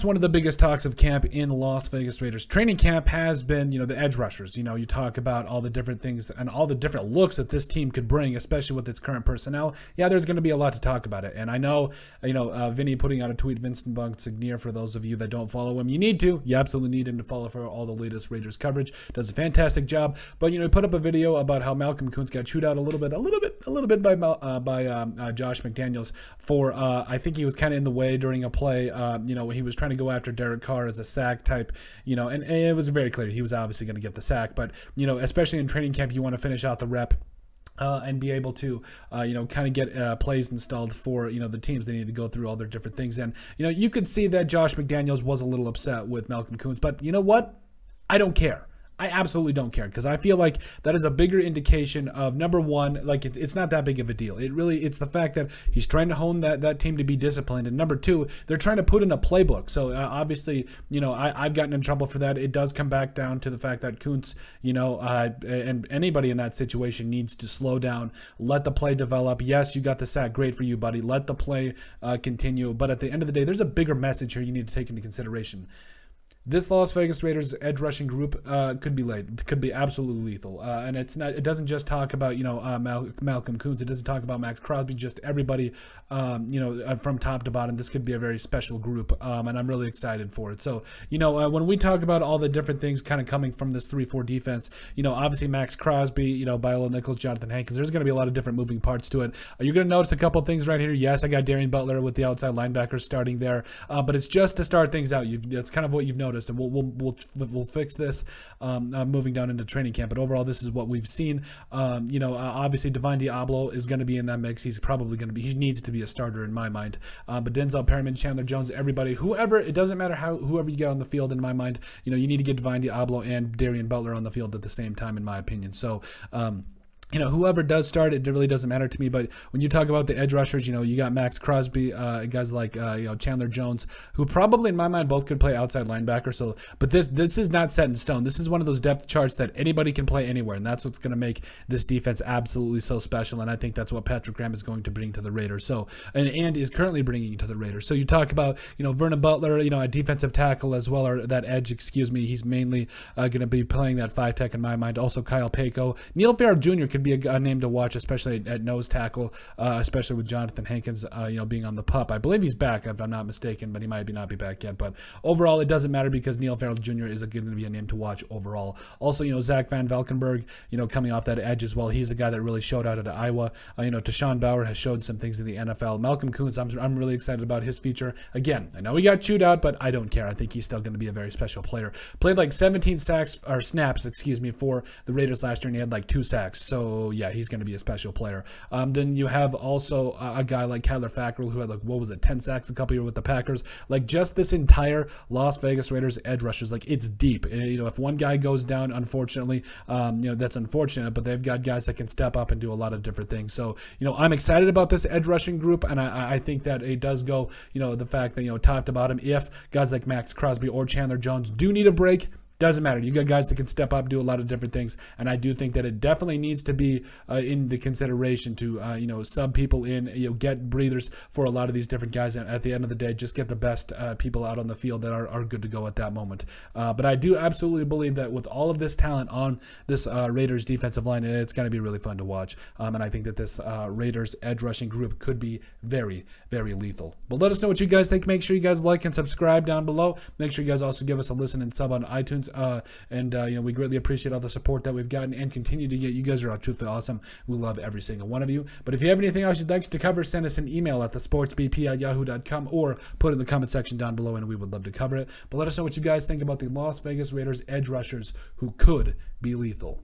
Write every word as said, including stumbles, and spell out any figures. perhaps one of the biggest talks of camp in Las Vegas Raiders training camp has been, you know, the edge rushers. You know, you talk about all the different things and all the different looks that this team could bring, especially with its current personnel. Yeah, there's going to be a lot to talk about it. And I know, you know, uh, Vinny putting out a tweet, Vincent Bunksegnir, for those of you that don't follow him, you need to. You absolutely need him to follow for all the latest Raiders coverage. Does a fantastic job. But, you know, he put up a video about how Malcolm Koonce got chewed out a little bit, a little bit, a little bit by uh, by um, uh, Josh McDaniels for, uh, I think he was kind of in the way during a play, uh, you know, he was trying to go after Derek Carr as a sack type, you know, and, and it was very clear he was obviously going to get the sack. But, you know, especially in training camp, you want to finish out the rep. Uh, and be able to, uh, you know, kind of get uh, plays installed for, you know, the teams. They need to go through all their different things. And, you know, you could see that Josh McDaniels was a little upset with Malcolm Koonce. But you know what? I don't care. I absolutely don't care, because I feel like that is a bigger indication of, number one, like it, it's not that big of a deal. It really, it's the fact that he's trying to hone that, that team to be disciplined. And number two, they're trying to put in a playbook. So uh, obviously, you know, I, I've gotten in trouble for that. It does come back down to the fact that Koonce, you know, uh, and anybody in that situation needs to slow down, let the play develop. Yes, you got the sack. Great for you, buddy. Let the play uh, continue. But at the end of the day, there's a bigger message here you need to take into consideration. This Las Vegas Raiders edge rushing group uh, could be late, could be absolutely lethal, uh, and it's not. It doesn't just talk about you know uh, Mal Malcolm Koonce. It doesn't talk about Maxx Crosby. Just everybody, um, you know, from top to bottom. This could be a very special group, um, and I'm really excited for it. So you know, uh, when we talk about all the different things kind of coming from this three four defense, you know, obviously Maxx Crosby, you know, Biola Nichols, Jonathan Hankins. There's going to be a lot of different moving parts to it. Uh, you're going to notice a couple things right here. Yes, I got Darian Butler with the outside linebackers starting there, uh, but it's just to start things out. You've, that's kind of what you've noticed. And we'll, we'll, we'll, we'll fix this um, uh, moving down into training camp. But overall, this is what we've seen. Um, you know, uh, obviously, Divine Deablo is going to be in that mix. He's probably going to be, he needs to be a starter in my mind. Uh, but Denzel Perriman, Chandler Jones, everybody, whoever, it doesn't matter how, whoever you get on the field in my mind, you know, you need to get Divine Deablo and Darian Butler on the field at the same time, in my opinion. So, um, you know, whoever does start, it really doesn't matter to me. But when you talk about the edge rushers, you know, you got Maxx Crosby, uh, guys like uh, you know, Chandler Jones, who probably in my mind both could play outside linebacker. So, but this this is not set in stone. This is one of those depth charts that anybody can play anywhere, and that's what's going to make this defense absolutely so special. And I think that's what Patrick Graham is going to bring to the Raiders. So, and and is currently bringing to the Raiders. So you talk about you know Vernon Butler, you know, a defensive tackle as well, or that edge, excuse me. He's mainly uh, going to be playing that five tech in my mind. Also Kyle Peko, Neil Farrell Junior could be a, a name to watch, especially at nose tackle, uh, especially with Jonathan Hankins, uh, you know, being on the pup. I believe he's back, if I'm not mistaken, but he might be not be back yet. But overall, it doesn't matter because Neil Farrell Junior is going to be a name to watch overall. Also, you know, Zach Van Valkenburg, you know, coming off that edge as well. He's a guy that really showed out at Iowa. Uh, you know, Tashawn Bauer has showed some things in the N F L. Malcolm Koonce, I'm, I'm really excited about his future. Again, I know he got chewed out, but I don't care. I think he's still going to be a very special player. Played like seventeen sacks, or snaps, excuse me, for the Raiders last year, and he had like two sacks. So, So yeah, he's going to be a special player. Um, then you have also a, a guy like Tyler Fackrell, who had like, what was it, ten sacks a couple years with the Packers. Like just this entire Las Vegas Raiders edge rushers, like it's deep. And, you know, if one guy goes down, unfortunately, um, you know, that's unfortunate, but they've got guys that can step up and do a lot of different things. So, you know, I'm excited about this edge rushing group. And I, I think that it does go, you know, the fact that, you know, top to bottom, if guys like Maxx Crosby or Chandler Jones do need a break, doesn't matter. You got guys that can step up, do a lot of different things, and I do think that it definitely needs to be uh, in the consideration to uh, you know sub people in, you know, get breathers for a lot of these different guys, and at the end of the day, just get the best uh, people out on the field that are, are good to go at that moment. Uh, but I do absolutely believe that with all of this talent on this uh, Raiders defensive line, it's going to be really fun to watch, um, and I think that this uh, Raiders edge rushing group could be very, very lethal. But let us know what you guys think. Make sure you guys like and subscribe down below. Make sure you guys also give us a listen and sub on iTunes. Uh, and uh, you know we greatly appreciate all the support that we've gotten and continue to get. You guys are all truthfully awesome. We love every single one of you. But if you have anything else you'd like to cover, send us an email at the sports b p at yahoo dot com or put it in the comment section down below, and we would love to cover it. But let us know what you guys think about the Las Vegas Raiders edge rushers who could be lethal.